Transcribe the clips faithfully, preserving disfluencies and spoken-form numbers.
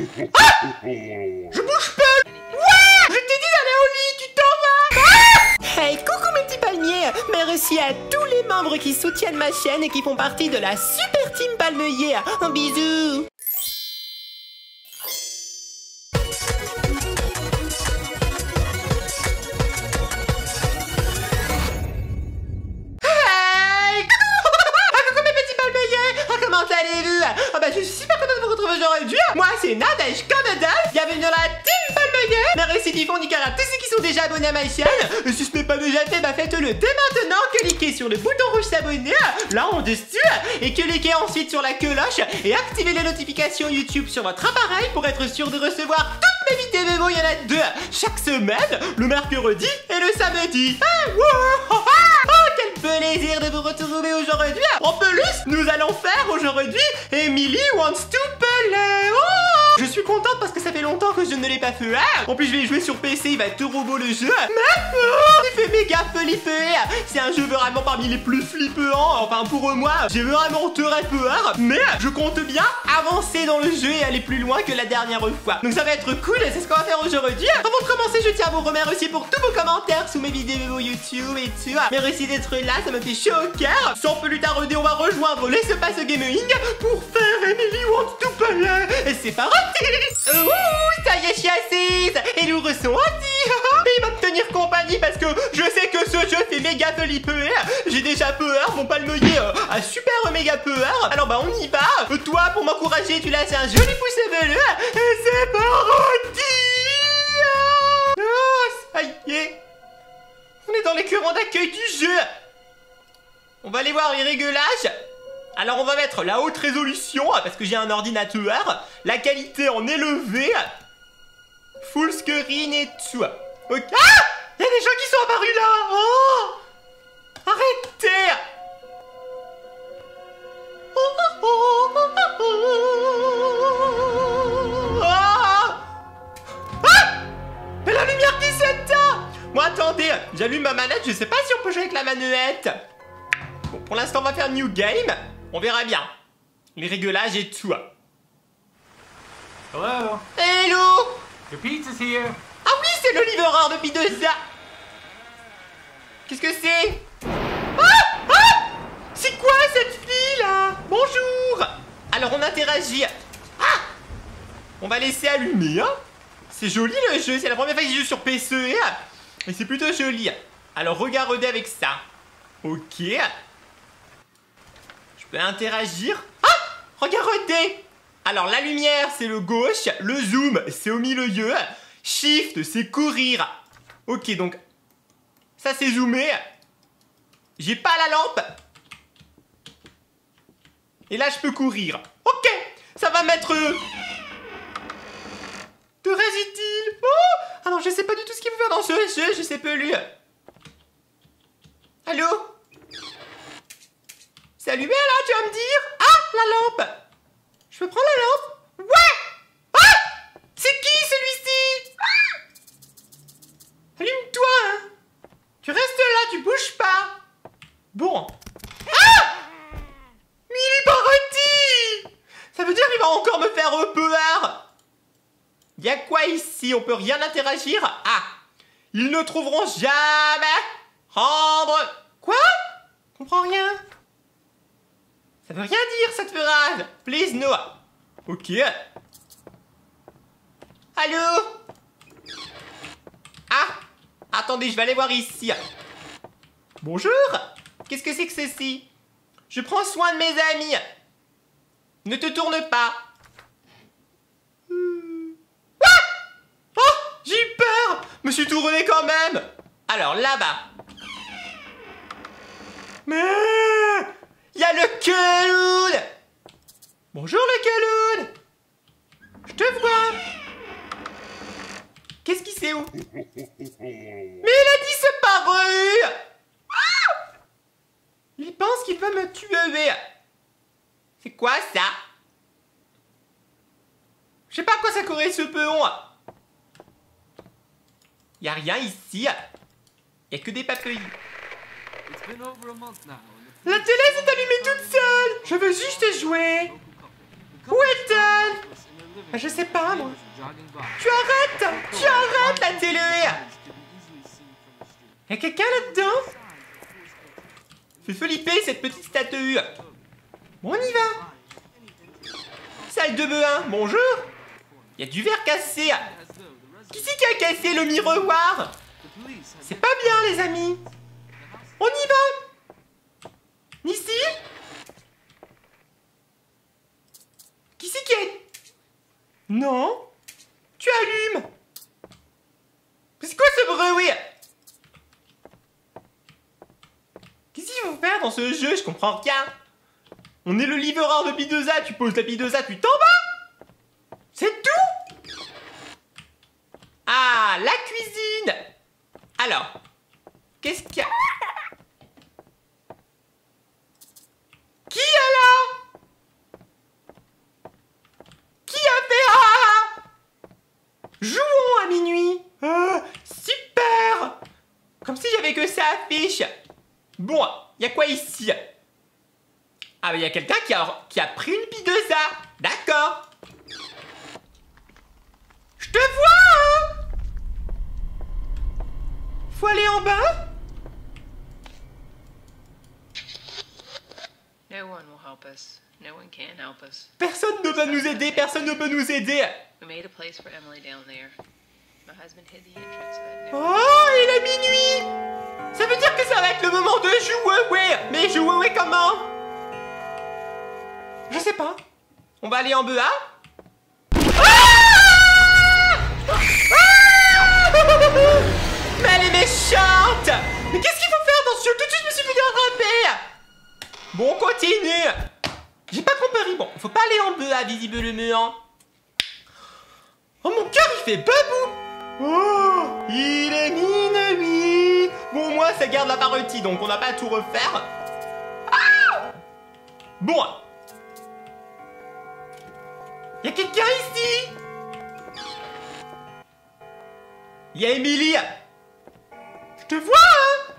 Ah, je bouge pas. Ouais, je t'ai dit d'aller au lit, tu t'en vas. Ah, hey, coucou mes petits palmiers. Merci à tous les membres qui soutiennent ma chaîne et qui font partie de la super team palmeier. Un bisou. Ah bah je suis super contente de vous retrouver aujourd'hui. Moi c'est Nadège Canada. Bienvenue dans la team palmeier. Merci Tifon, Nicara, à tous ceux qui sont déjà abonnés à ma chaîne. Et si ce n'est pas déjà fait, bah faites-le dès maintenant. Cliquez sur le bouton rouge s'abonner là en dessus et cliquez ensuite sur la cloche et activez les notifications YouTube sur votre appareil pour être sûr de recevoir toutes. Évitez mes mots, il y en a deux chaque semaine, le mercredi et le samedi. Ah, wow, oh, oh, oh, quel plaisir de vous retrouver aujourd'hui. En plus, nous allons faire aujourd'hui Emily Wants to Play. Oh, je suis contente parce que ça fait longtemps que je ne l'ai pas fait. Ah, en plus, je vais jouer sur P C, il va être robot le jeu. Mais oh, il fait méga flipper. C'est un jeu vraiment parmi les plus flippants. Enfin, pour moi, j'ai vraiment très peur. Mais je compte bien avancer dans le jeu et aller plus loin que la dernière fois. Donc ça va être cool. C'est ce qu'on va faire aujourd'hui. Avant de commencer, je tiens à vous remercier pour tous vos commentaires sous mes vidéos YouTube et tout. Merci d'être là, ça me fait chaud au cœur. Sans plus tarder, on va rejoindre les Espaces Gaming pour faire Emily Wants to Play. Et c'est parti. Ouh, ça y est, je suis assise. Et nous ressons Andy. Il va me tenir compagnie parce que je sais que ce jeu fait méga flipper. J'ai déjà peur, mon palmeier a super méga peur. Alors bah on y va. Toi, pour m'encourager, tu lâches un joli pouce bleu. Et c'est parti. Oh, ça y est, on est dans les courants d'accueil du jeu. On va aller voir les réglages. Alors on va mettre la haute résolution parce que j'ai un ordinateur. La qualité en élevé, full screen et tout. Okay. Ah, il y a des gens qui sont apparus là. Oh, arrêtez. Oh, oh, oh, oh, oh. Ah, mais la lumière qui s'éteint. Bon, attendez, j'allume ma manette, je sais pas si on peut jouer avec la manette. Bon, pour l'instant, on va faire New Game. On verra bien. Les réglages et tout. Hello. Hello. The pizza's here. Ah oui, c'est le livreur de pizza. Qu'est-ce que c'est? Ah, ah, c'est quoi cette fille là? Bonjour. Alors on interagit. Ah, on va laisser allumer. Hein. C'est joli le jeu, c'est la première fois que je joue sur P C. Mais c'est plutôt joli. Alors regardez avec ça. Ok. Je peux interagir. Ah, regardez. Alors la lumière c'est le gauche, le zoom c'est au milieu. Shift, c'est courir. Ok, donc ça c'est zoomé. J'ai pas la lampe. Et là je peux courir. Ok, ça va mettre de résitil. Oh, ah non, je sais pas du tout ce qu'il faut faire dans ce jeu, je sais pas lui. Allô? C'est allumé là, tu vas me dire? Ah, la lampe. Je peux prendre la lampe? Ouais. C'est qui celui-ci? Ah, allume-toi hein. Tu restes là, tu bouges pas. Bon. Ah, mais il est parti. Ça veut dire qu'il va encore me faire peur. Y'a quoi ici? On peut rien interagir. Ah, ils ne trouveront jamais rendre. Quoi? Je comprends rien. Ça veut rien dire cette phrase. Please no. Ok. Allô? Ah, attendez, je vais aller voir ici. Bonjour. Qu'est-ce que c'est que ceci? Je prends soin de mes amis. Ne te tourne pas. Hmm. Ah, oh, j'ai eu peur. Me suis tourné quand même. Alors là-bas. Mais il y a le Keloun. Bonjour le Keloun. Je te vois. Qu'est-ce qui c'est où? Mais il a disparu. Ah, il pense qu'il peut me tuer. C'est quoi ça? Je sais pas à quoi ça courait ce peon. Y'a rien ici. Y'a que des papeuilles. La télé s'est allumée toute seule. Je veux juste jouer. Où est-elle? Je sais pas, moi. Tu arrêtes! Tu arrêtes la télé! Y'a quelqu'un là-dedans? Fais flipper cette petite statue. Bon, on y va. Salle de bain, bonjour. Y'a du verre cassé. Qui c'est qui a cassé le miroir? C'est pas bien, les amis. On y va. Ici. Qui c'est qui est? Non. Tu allumes. C'est quoi ce bruit? Qu'est-ce qu'il faut faire dans ce jeu? Je comprends rien. On est le livreur de P deux A. Tu poses la P deux A, tu t'en vas. C'est tout. Ah, la cuisine. Alors, qu'est-ce qu'il y a? Qui est là? Jouons à minuit. Ah, super. Comme si j'avais que ça à fiche. Bon, il y a quoi ici? Ah, mais il y a quelqu'un qui a, qui a pris une pie de ça. D'accord. Je te vois, hein. Faut aller en bas. No one will help us. No one can help us. Personne ne peut nous aider. Personne ne peut nous aider. Oh, il est minuit. Ça veut dire que ça va être le moment de jouer, ouais. Mais jouer, ouais, comment? Je sais pas. On va aller en B A. Ah ah mais elle est méchante. Mais qu'est-ce qu'il faut faire dans ce jeu? Tout de suite, je me suis fait rattraper. Bon, on continue. J'ai pas compris. Bon, faut pas aller en B A, visiblement. Oh, mon cœur, il fait babou. Oh, il est minuit. Bon, moi, ça garde la parodie, donc on n'a pas à tout refaire. Ah bon. Y'a quelqu'un ici? Y'a Emily. Je te vois, hein.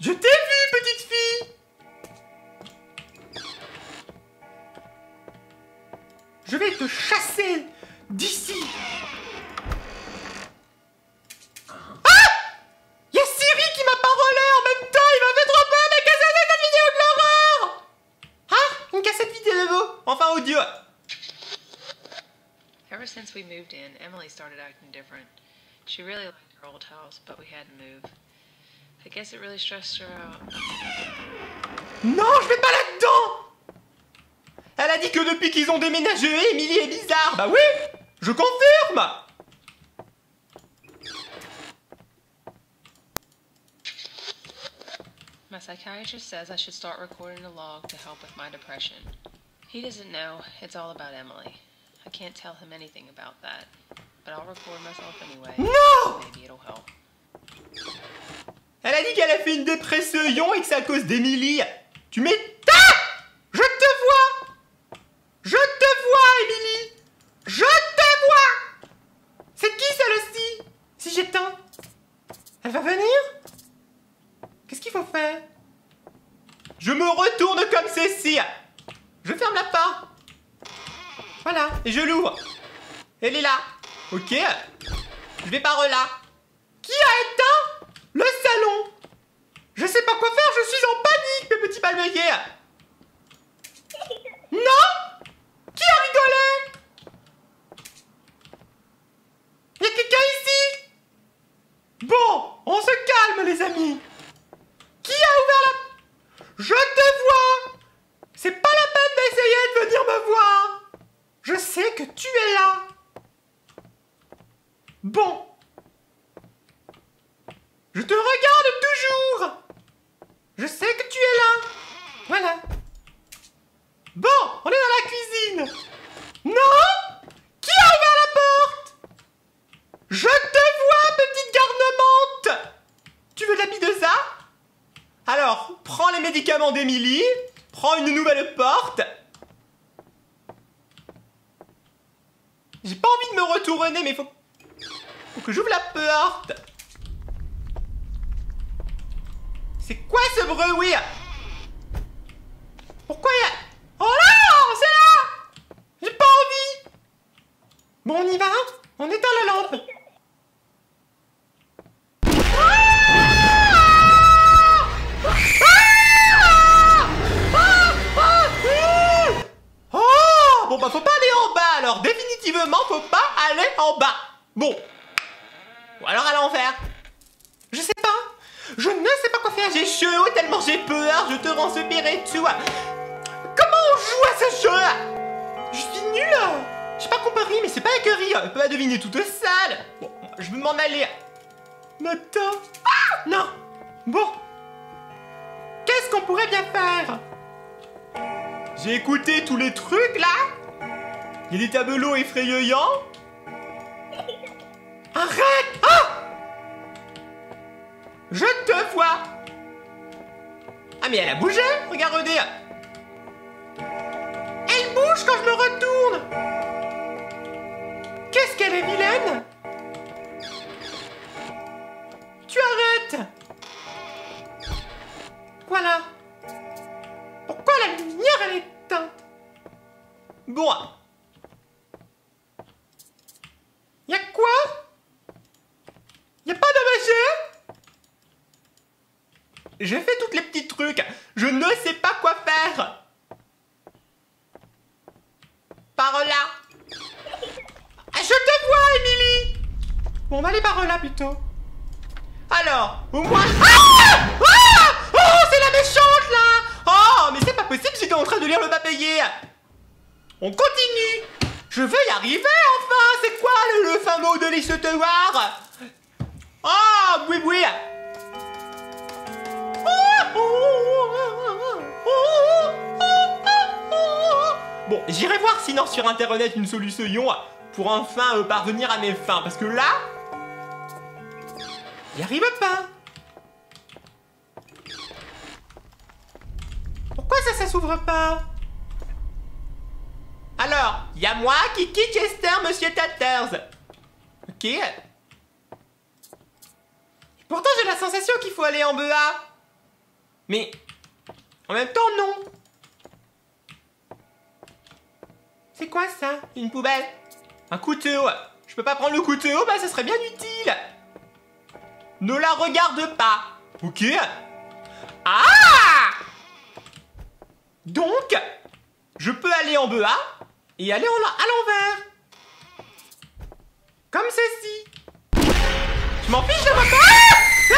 Je t'ai vu, petite fille. Je vais te chasser d'ici. Ah! Il y a Siri qui m'a parolé en même temps. Il m'a fait trop peur. Mais qu'est-ce que c'est cette vidéo de l'horreur? Ah, une cassette vidéo. Enfin audio. Ever since we moved in, Emily started acting different. She really liked her old house, but we had to move. I guess it really stressed her out. Non, je vais pas là-dedans. Elle a dit que depuis qu'ils ont déménagé, Emily est bizarre. Bah oui, je confirme. My psychiatrist says I should start recording a log to help with my depression. He doesn't know it's all about Emily. I can't tell him anything about that, but I'll record myself anyway. No! Maybe it'll help. Elle a dit qu'elle a fait une dépression et que c'est à cause d'Emily. Tu m'étonnes. Je me retourne comme ceci. Je ferme la porte. Voilà, et je l'ouvre. Elle est là. Ok. Je vais par là. Qui a éteint le salon? Je sais pas quoi faire, je suis en panique, mes petits palmiers. Non? Qui a rigolé? Y'a quelqu'un ici? Bon, on se calme, les amis. Qui a ouvert la porte? Je te vois. C'est pas la peine d'essayer de venir me voir. Je sais que tu es là. Bon. Je te regarde toujours. Je sais que tu es là. Voilà. Bon, on est dans la cuisine. Non? Qui a ouvert la porte? Je te vois, petite garnemente. Tu veux de la bille de ça? Alors, prends les médicaments d'Emily, prends une nouvelle porte. J'ai pas envie de me retourner, mais faut, faut que j'ouvre la porte. C'est quoi ce bruit? Pourquoi il y a... Oh là, c'est là. J'ai pas envie. Bon, on y va? On éteint la lampe. Oh! Bon bah faut pas aller en bas alors. Définitivement faut pas aller en bas. Bon. Ou alors à l'envers. Je sais pas. Je ne sais pas quoi faire. J'ai chaud tellement j'ai peur. Je te renseignerai, tu vois. Comment on joue à ce jeu? Je suis nulle. J'ai pas compris, mais c'est pas écœuré. On peut pas deviner toute seule. Bon, je veux m'en aller. Attends. Ah non. Bon. Qu'est-ce qu'on pourrait bien faire? J'ai écouté tous les trucs, là. Il y a des tableaux effrayants. Arrête. Ah, je te vois. Ah, mais elle a bougé. Regardez. Elle bouge quand je me retourne. Qu'est-ce qu'elle est vilaine! Tu arrêtes! Voilà. Pourquoi la lumière elle est éteinte? Bon. Y'a quoi? Y'a pas d'hommage? J'ai fait toutes les petits trucs. Je ne sais pas quoi faire. Par là. Je te vois, Emily. Bon, on va aller par là plutôt. Alors, au moins... Ah ah oh, c'est la méchante, là. Oh, mais c'est pas possible, j'étais en train de lire le papier. On continue. Je veux y arriver, enfin. C'est quoi le, le fin mot de l'histoire? Oh, oui, oui. Bon, j'irai voir sinon sur Internet une solution... pour enfin euh, parvenir à mes fins. Parce que là... j'y arrive pas. Pourquoi ça, ça s'ouvre pas? Alors, il y a moi, Kiki, Chester, Monsieur Tatters. Ok. Et pourtant, j'ai la sensation qu'il faut aller en bas. Mais... en même temps, non. C'est quoi, ça? Une poubelle? Un couteau. Je peux pas prendre le couteau, bah ça serait bien utile. Ne la regarde pas. Ok. Ah! Donc, je peux aller en bas et aller en à l'envers. Comme ceci. Je m'en fiche de moi. Ah!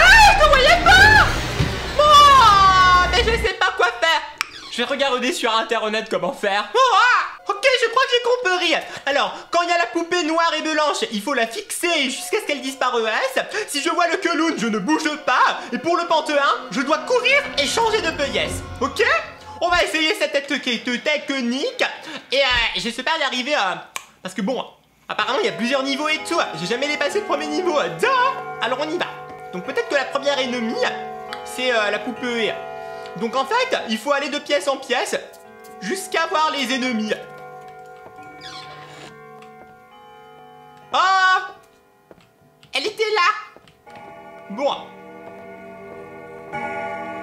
Ah! Je te voyais pas! Oh! Mais je sais pas quoi faire. Je vais regarder sur internet comment faire. Oh! Je crois que j'ai compris. Alors, quand il y a la poupée noire et blanche, il faut la fixer jusqu'à ce qu'elle disparaisse. Si je vois le queloun, je ne bouge pas. Et pour le panthéon, je dois courir et changer de paillasse. Ok? On va essayer cette technique. Et euh, j'espère y arriver. Euh, parce que bon, apparemment, il y a plusieurs niveaux et tout. J'ai jamais dépassé le premier niveau. Alors, on y va. Donc, peut-être que la première ennemie, c'est euh, la poupée. Donc, en fait, il faut aller de pièce en pièce jusqu'à voir les ennemis. Oh! Elle était là! Bon!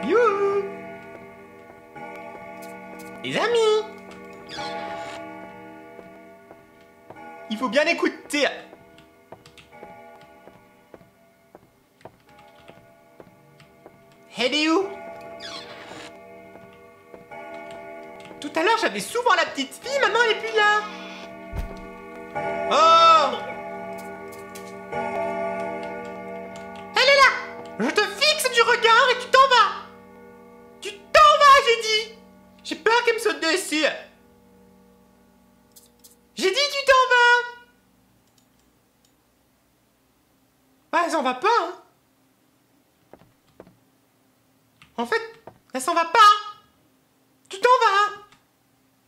Youhou! Les amis! Il faut bien écouter! Elle est où? Tout à l'heure j'avais souvent la petite fille, maintenant elle est plus là! Oh! Je te fixe du regard et tu t'en vas. Tu t'en vas, j'ai dit. J'ai peur qu'elle me saute dessus. J'ai dit tu t'en vas. Bah, elle s'en va pas. Hein. En fait, elle s'en va pas. Tu t'en vas.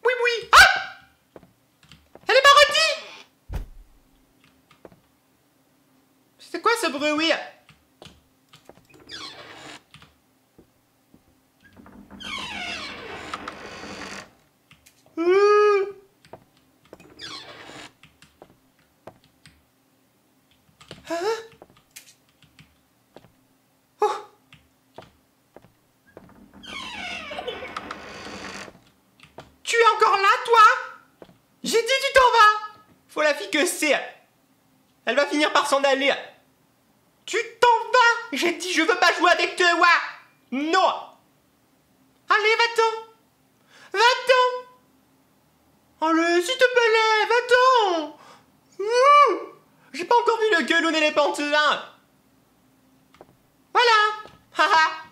Oui, oui. Ah! Elle est parodie. C'est quoi ce bruit? Faut la fille que c'est. Elle va finir par s'en aller. Tu t'en vas. J'ai dit je veux pas jouer avec toi. Non. Allez, va-t'en. Va-t'en. Allez, s'il te plaît, va-t'en. Mmh. J'ai pas encore vu le gueulon et les pantins. Voilà. Haha.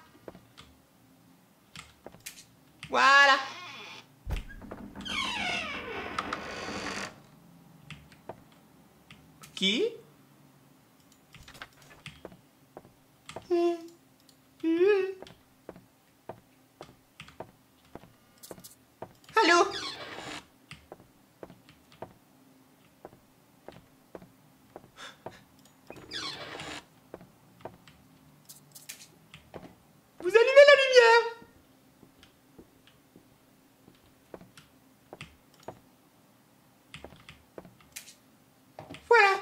Voilà. Qui? Mmh. Mmh. Allô? Vous allumez la lumière? Voilà,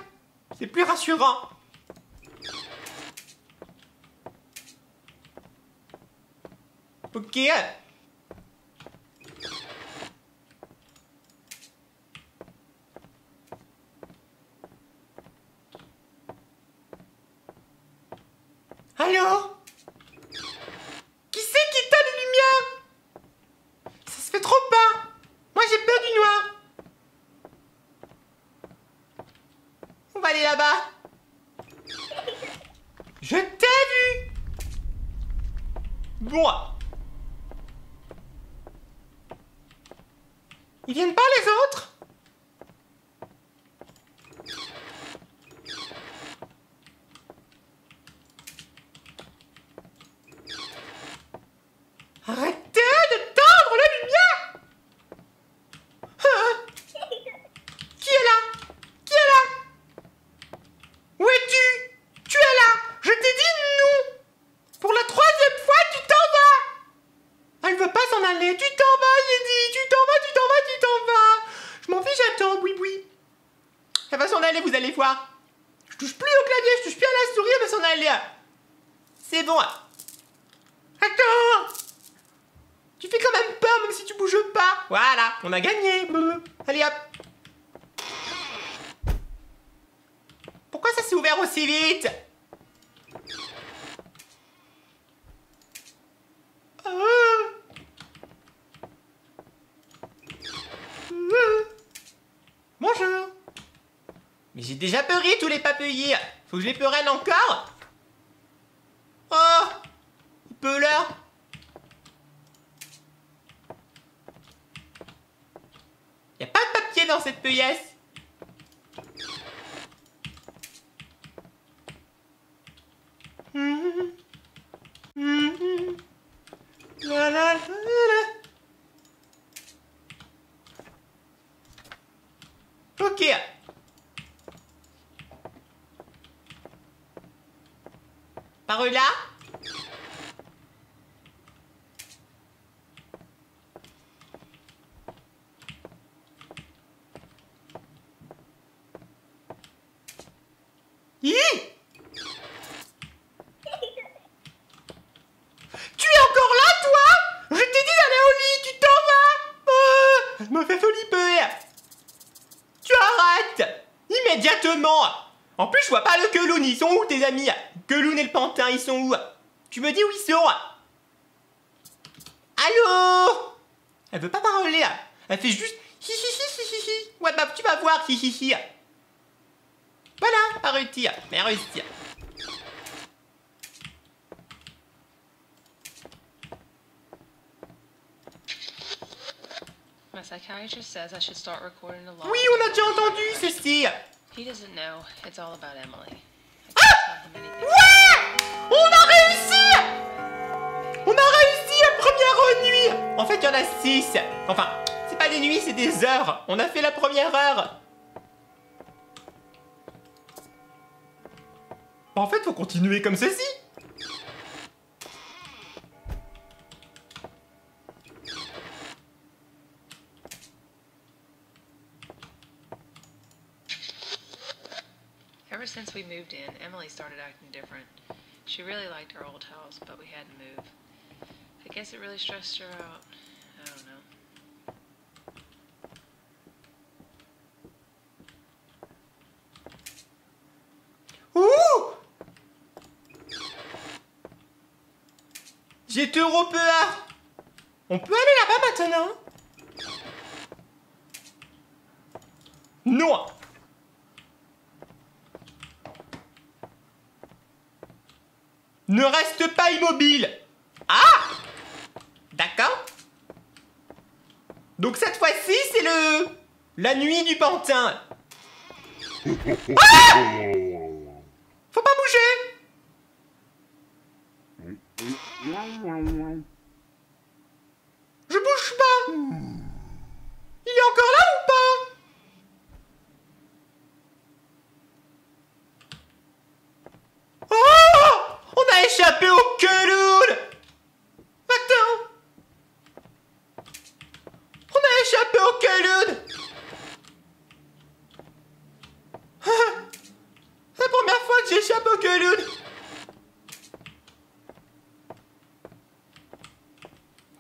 c'est plus rassurant. Ok. Allô? Qui c'est qui éteint les lumières? Ça se fait trop pas. Moi j'ai peur du noir. On va aller là-bas. Je t'ai vu. Bon. Ils viennent pas les autres? Arrêtez de tendre la lumière! Hein? Qui est là? Qui est là? Où es-tu? Tu es là! Je t'ai dit non! Pour la troisième fois, tu t'en vas! Elle veut pas s'en aller, tu t'en vas, j'ai dit! Tu t'en vas, tu t'en vas, tu t'en vas! Je m'en fiche, j'attends, oui, oui. Elle va s'en aller, vous allez voir. Je touche plus au clavier, je touche plus à la souris, elle va s'en aller. C'est bon. Attends! Tu fais quand même peur même si tu bouges pas. Voilà, on a gagné. Allez hop. Pourquoi ça s'est ouvert aussi vite? Bonjour. Mais j'ai déjà peuré tous les papeuillers. Faut que je les peurène encore. Oh, il peut là. Y'a pas de papier dans cette feuillesse. Mmh. Mmh. La, la, la, la. Ok. Par là. Immédiatement. En plus, je vois pas le Queloun. Ils sont où tes amis? Queloun et le pantin, ils sont où? Tu me dis où ils sont? Allô? Elle veut pas parler. Elle fait juste hi hi hi hi hi. Ouais bah tu vas voir hi hi hi. Voilà, pas réussi. Mais réussi. My psychiatrist says I should start recording a lot. Oui, on a déjà entendu ceci. He doesn't know. It's all about Emily. Ah! Ouais! On a réussi! On a réussi la première nuit. En fait, il y en a six. Enfin, c'est pas des nuits, c'est des heures. On a fait la première heure. En fait, faut continuer comme ceci. Ever since we moved in, Emily started acting different. She really liked our old house, but we had to move. I guess it really stressed her out. I don't know. C'est européen. On peut aller là-bas maintenant? Non. Ne reste pas immobile. Ah! D'accord. Donc cette fois-ci, c'est le... la nuit du pantin. Ah! Faut pas bouger. Je bouge pas. Il est encore là ou pas? Échappé au queloul. Attends. On a échappé au queloul. C'est la première fois que j'échappe au queloul.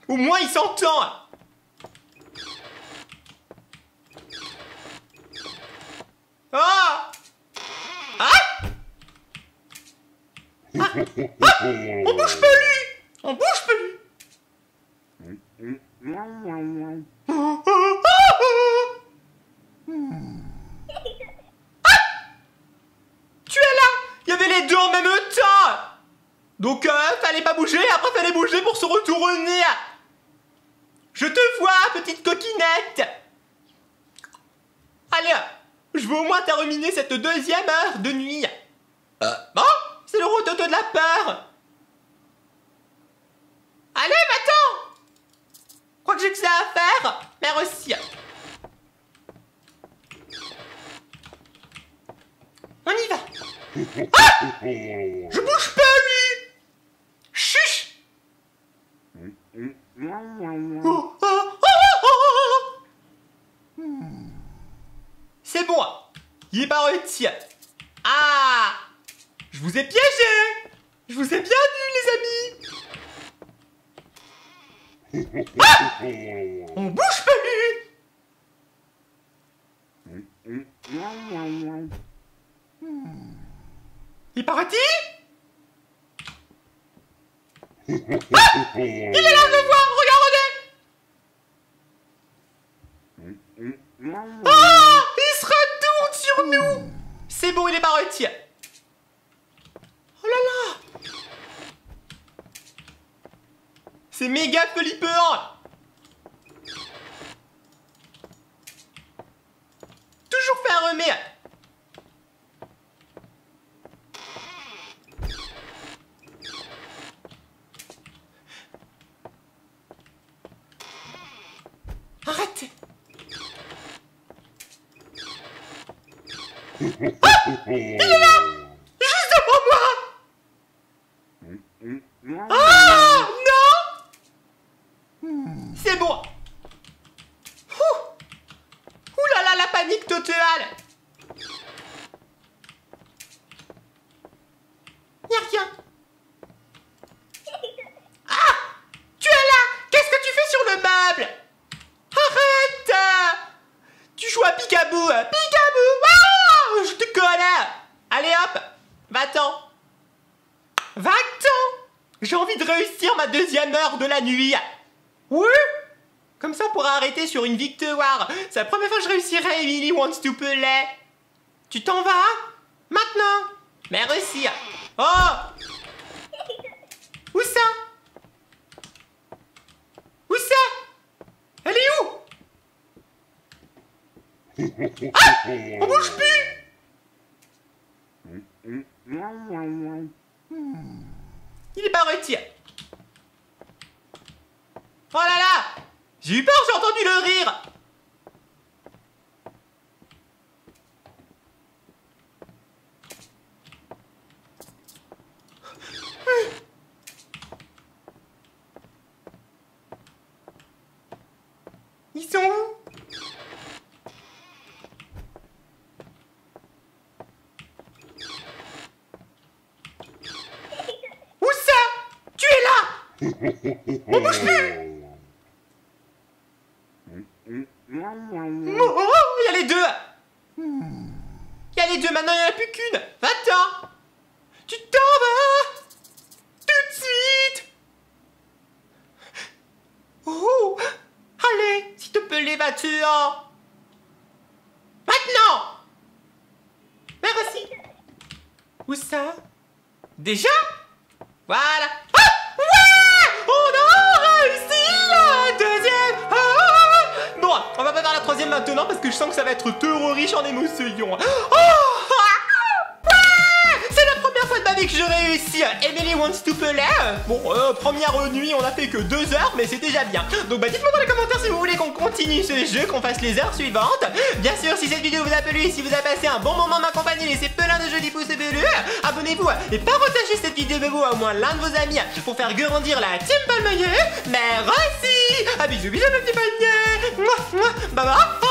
Au moins il s'entend. Ah, on bouge pas lui. On bouge pas lui. Ah, tu es là. Il y avait les deux en même temps. Donc euh, fallait pas bouger, après fallait bouger pour se retourner. Je te vois, petite coquinette. Allez, je veux au moins terminer cette deuxième heure de nuit. Euh, bon. C'est le rototo de la peur. Allez, va-t'en. Je crois que j'ai que ça à faire. Merci. On y va. Ah, je bouge pas, lui. Chuch. Oh, oh, oh, oh. C'est bon. Il est parti. Ah. Je vous ai piégé! Je vous ai bien vu, les amis! Ah! On bouge pas, lui! Il est parti? Ah! Il est là, je le vois! Regardez! Ah! Il se retourne sur nous! C'est bon, il est parti! C'est méga flippant. Toujours fermé. Arrête. Ah, il est là. Juste devant moi. Ah. C'est bon. Ouh. Ouh là là, la panique totale. Y'a rien. Ah, tu es là. Qu'est-ce que tu fais sur le meuble? Arrête. Tu joues à Picaboo. Picaboo. Ah, je te connais. Allez hop. Va-t'en. Va-t'en. J'ai envie de réussir ma deuxième heure de la nuit. Oui. Comme ça, on pourra arrêter sur une victoire. C'est la première fois que je réussirai, Emily Wants to Play. Tu t'en vas? Maintenant? Merci. Oh. Où ça? Où ça? Elle est où? Ah! On bouge plus! Il est pas retiré. Oh là là! J'ai eu peur, j'ai entendu le rire! Ils sont où? Où ça? Tu es là! On bouge plus! Maintenant, il n'y en a plus qu'une. Va-t'en. Tu t'en vas. Tout de suite. battu en... Maintenant! Merci. Où ça? Déjà? Voilà. Ah! Ouais! On a réussi la deuxième! Ah! Bon, on va pas faire la troisième maintenant parce que je sens que ça va être trop riche en émotions. Oh! Que je réussis Emily Wants to Play. Bon, euh, première nuit, on a fait que deux heures, mais c'est déjà bien. Donc bah dites-moi dans les commentaires si vous voulez qu'on continue ce jeu, qu'on fasse les heures suivantes. Bien sûr, si cette vidéo vous a plu, si vous avez passé un bon moment en ma compagnie, laissez plein de jolis pouces bleus, abonnez-vous et partagez cette vidéo avec vous à au moins l'un de vos amis pour faire grandir la team Palmeyer. Merci. Ah bisous bisous le petit panier. Moi moi baba.